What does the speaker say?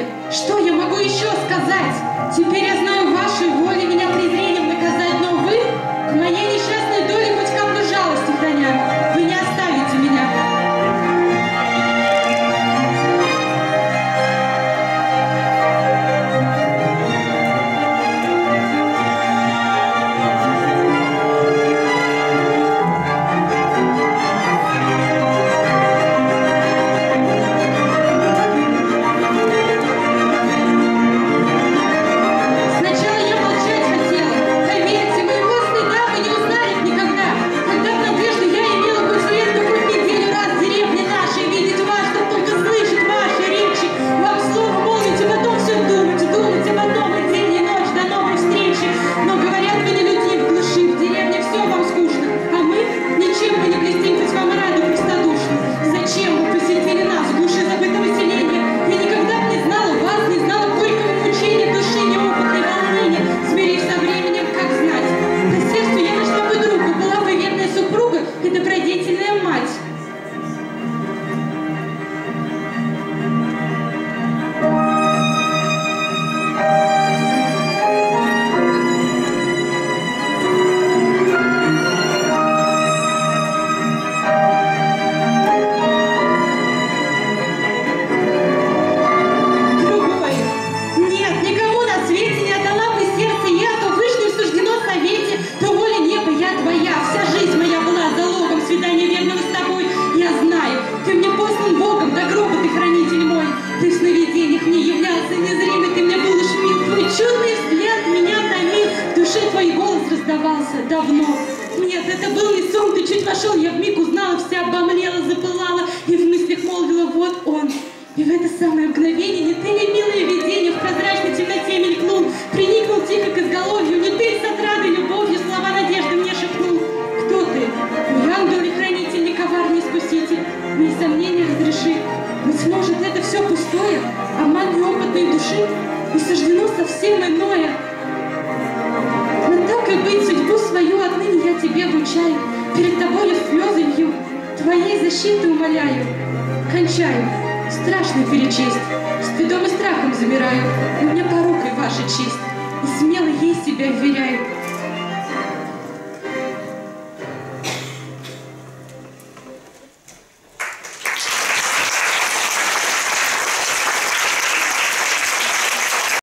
деле, что я могу еще сказать? Теперь я знаю вашей воли меня презрением наказать, но вы к моей несчастной доле хоть каплю жалости храня, вы не оставите меня.